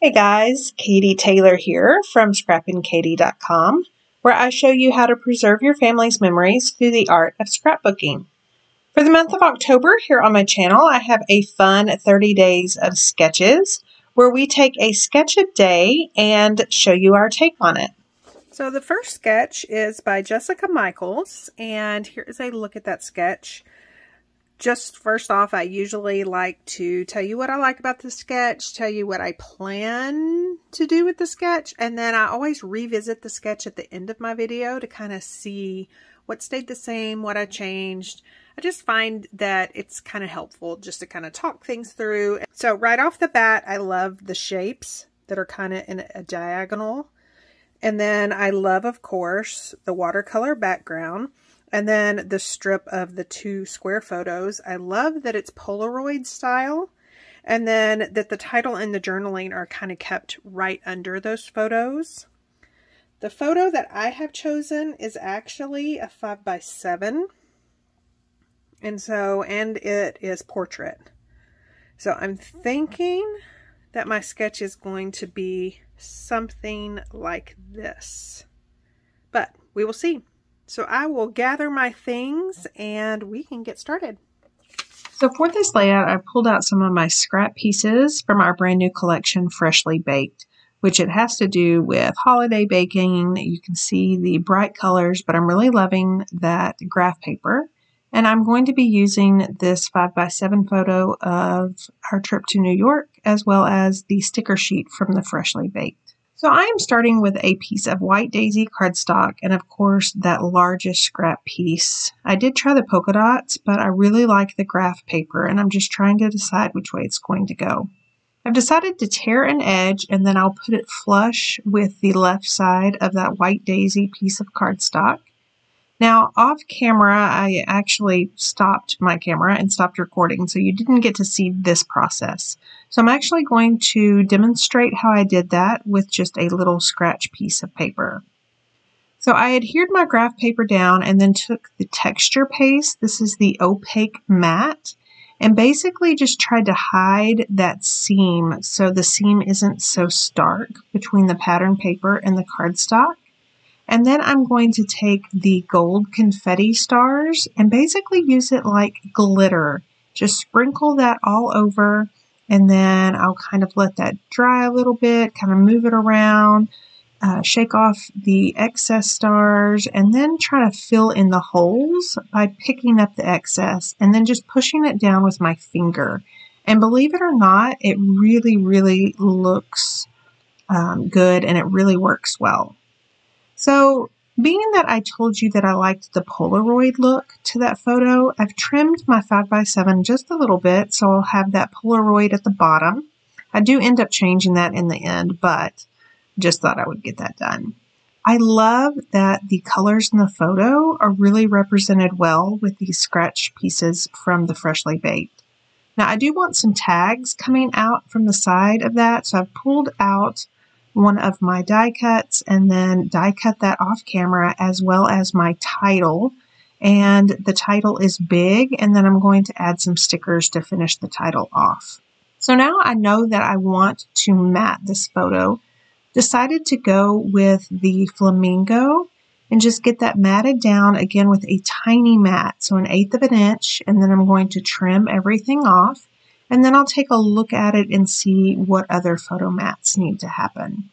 Hey guys, Katie Taylor here from ScrappingKaty.com, where I show you how to preserve your family's memories through the art of scrapbooking. For the month of October here on my channel, I have a fun 30 Days of Sketches, where we take a sketch a day and show you our take on it. So the first sketch is by Jessica Michaels, and here is a look at that sketch. Just first off, I usually like to tell you what I like about the sketch, tell you what I plan to do with the sketch, and then I always revisit the sketch at the end of my video to kind of see what stayed the same, what I changed. I just find that it's kind of helpful just to kind of talk things through. So right off the bat, I love the shapes that are kind of in a diagonal. And then I love, of course, the watercolor background. And then the strip of the two square photos. I love that it's Polaroid style. And then that the title and the journaling are kind of kept right under those photos. The photo that I have chosen is actually a 5 by 7. And it is portrait. So I'm thinking that my sketch is going to be something like this. But we will see. So I will gather my things and we can get started. So for this layout, I pulled out some of my scrap pieces from our brand new collection, Freshly Baked, which it has to do with holiday baking. You can see the bright colors, but I'm really loving that graph paper. And I'm going to be using this 5 by 7 photo of our trip to New York, as well as the sticker sheet from the Freshly Baked. So I am starting with a piece of white daisy cardstock and of course that largest scrap piece. I did try the polka dots, but I really like the graph paper and I'm just trying to decide which way it's going to go. I've decided to tear an edge and then I'll put it flush with the left side of that white daisy piece of cardstock. Now off camera, I actually stopped my camera and stopped recording, so you didn't get to see this process. So I'm actually going to demonstrate how I did that with just a little scratch piece of paper. So I adhered my graph paper down and then took the texture paste, this is the opaque matte, and basically just tried to hide that seam so the seam isn't so stark between the pattern paper and the cardstock. And then I'm going to take the gold confetti stars and basically use it like glitter. Just sprinkle that all over and then I'll kind of let that dry a little bit, kind of move it around, shake off the excess stars, and then try to fill in the holes by picking up the excess and then just pushing it down with my finger. And believe it or not, it really, really looks good and it really works well. So being that I told you that I liked the Polaroid look to that photo, I've trimmed my 5 by 7 just a little bit, so I'll have that Polaroid at the bottom. I do end up changing that in the end, but just thought I would get that done. I love that the colors in the photo are really represented well with these scratch pieces from the Freshly Baked. Now I do want some tags coming out from the side of that, so I've pulled out one of my die cuts and then die cut that off camera, as well as my title, and the title is big, and then I'm going to add some stickers to finish the title off. So now I know that I want to matte this photo. Decided to go with the flamingo and just get that matted down again with a tiny mat, so 1/8 of an inch, and then I'm going to trim everything off. And then I'll take a look at it and see what other photo mats need to happen.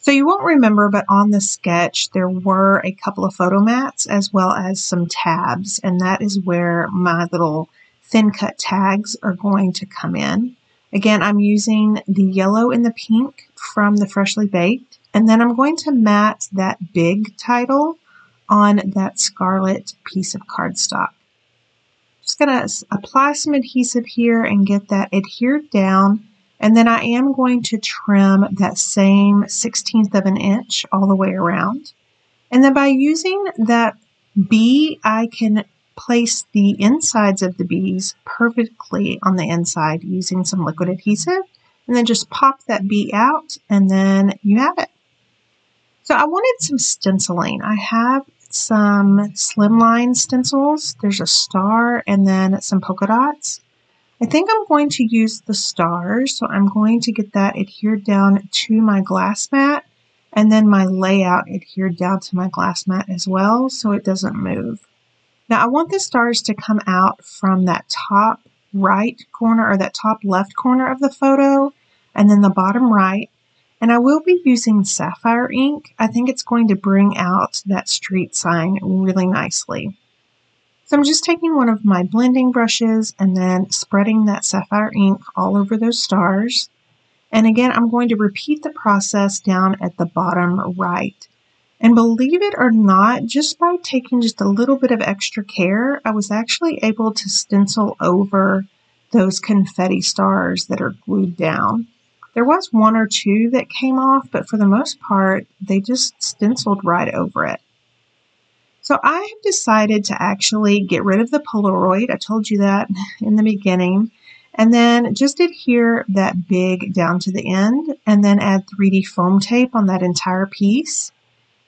So you won't remember, but on the sketch, there were a couple of photo mats as well as some tabs. And that is where my little thin cut tags are going to come in. Again, I'm using the yellow and the pink from the Freshly Baked. And then I'm going to mat that big title on that scarlet piece of cardstock. Just going to apply some adhesive here and get that adhered down, and then I am going to trim that same 1/16 of an inch all the way around. And then by using that bee, I can place the insides of the bees perfectly on the inside using some liquid adhesive, and then just pop that bee out and then you have it. So I wanted some stenciling. I have some slimline stencils. There's a star and then some polka dots. I think I'm going to use the stars, so I'm going to get that adhered down to my glass mat, and then my layout adhered down to my glass mat as well, so it doesn't move. Now I want the stars to come out from that top right corner, or that top left corner of the photo, and then the bottom right. And I will be using sapphire ink. I think it's going to bring out that street sign really nicely. So I'm just taking one of my blending brushes and then spreading that sapphire ink all over those stars. And again, I'm going to repeat the process down at the bottom right. And believe it or not, just by taking just a little bit of extra care, I was actually able to stencil over those confetti stars that are glued down. There was one or two that came off, but for the most part, they just stenciled right over it. So I have decided to actually get rid of the Polaroid. I told you that in the beginning. And then just adhere that big down to the end, and then add 3D foam tape on that entire piece.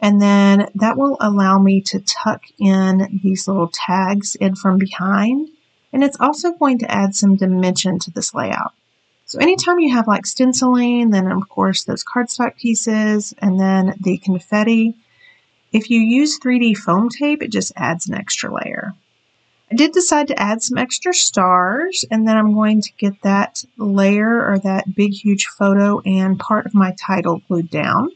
And then that will allow me to tuck in these little tags in from behind. And it's also going to add some dimension to this layout. So anytime you have like stenciling, then of course those cardstock pieces, and then the confetti, if you use 3D foam tape, it just adds an extra layer. I did decide to add some extra stars, and then I'm going to get that layer, or that big, huge photo and part of my title glued down.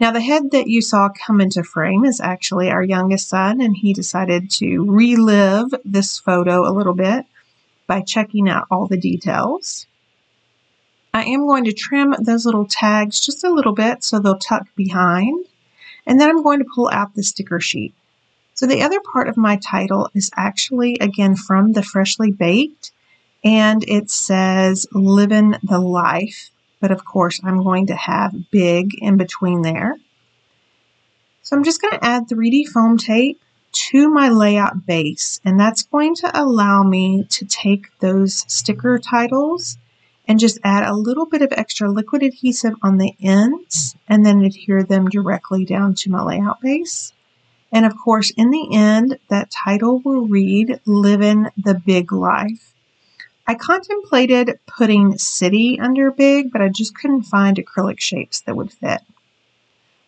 Now the head that you saw come into frame is actually our youngest son, and he decided to relive this photo a little bit by checking out all the details. I am going to trim those little tags just a little bit so they'll tuck behind, and then I'm going to pull out the sticker sheet. So the other part of my title is actually, again, from the Freshly Baked, and it says Livin' the Life. But of course, I'm going to have big in between there. So I'm just going to add 3D foam tape to my layout base, and that's going to allow me to take those sticker titles and just add a little bit of extra liquid adhesive on the ends, and then adhere them directly down to my layout base. And of course, in the end, that title will read Livin' the Big Life. I contemplated putting city under big, but I just couldn't find acrylic shapes that would fit.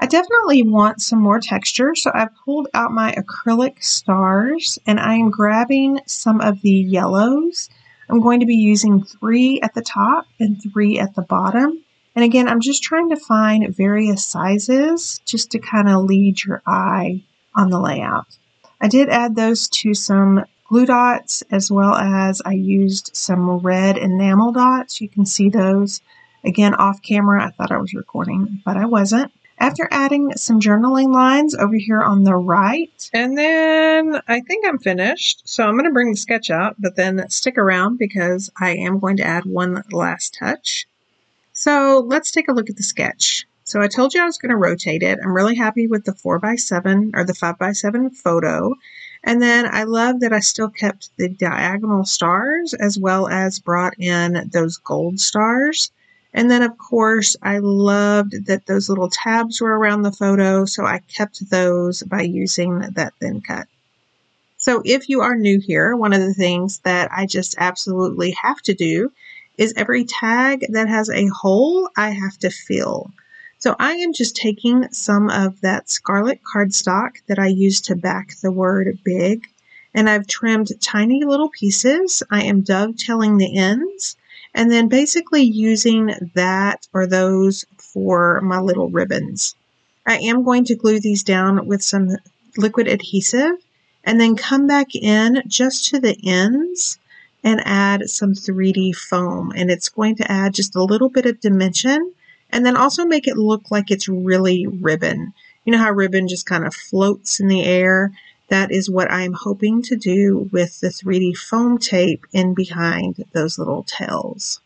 I definitely want some more texture, so I pulled out my acrylic stars, and I am grabbing some of the yellows. I'm going to be using 3 at the top and 3 at the bottom. And again, I'm just trying to find various sizes just to kind of lead your eye on the layout. I did add those to some glue dots, as well as I used some red enamel dots. You can see those again off camera. I thought I was recording, but I wasn't. After adding some journaling lines over here on the right, and then I think I'm finished. So I'm going to bring the sketch out, but then stick around because I am going to add one last touch. So let's take a look at the sketch. So I told you I was going to rotate it. I'm really happy with the 4x7 or the 5x7 photo. And then I love that I still kept the diagonal stars, as well as brought in those gold stars. And then, of course, I loved that those little tabs were around the photo, so I kept those by using that thin cut. So if you are new here, one of the things that I just absolutely have to do is every tag that has a hole, I have to fill. So I am just taking some of that scarlet cardstock that I used to back the word big, and I've trimmed tiny little pieces. I am dovetailing the ends, and then basically using that or those for my little ribbons. I am going to glue these down with some liquid adhesive, and then come back in just to the ends and add some 3D foam. And it's going to add just a little bit of dimension, and then also make it look like it's really ribbon. You know how ribbon just kind of floats in the air? That is what I'm hoping to do with the 3D foam tape in behind those little tails.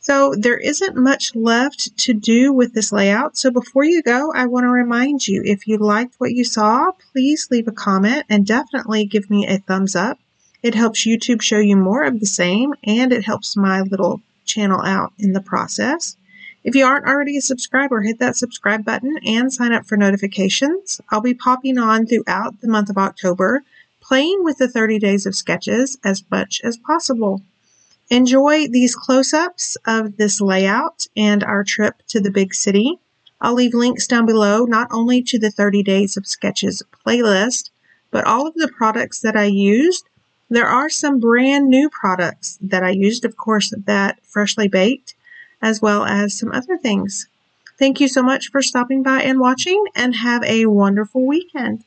So there isn't much left to do with this layout. So before you go, I want to remind you, if you liked what you saw, please leave a comment and definitely give me a thumbs up. It helps YouTube show you more of the same, and it helps my little channel out in the process. If you aren't already a subscriber, hit that subscribe button and sign up for notifications. I'll be popping on throughout the month of October. playing with the 30 Days of Sketches as much as possible. Enjoy these close-ups of this layout and our trip to the big city. I'll leave links down below not only to the 30 Days of Sketches playlist, but all of the products that I used. There are some brand new products that I used, of course, that Freshly Baked, as well as some other things. Thank you so much for stopping by and watching, and have a wonderful weekend.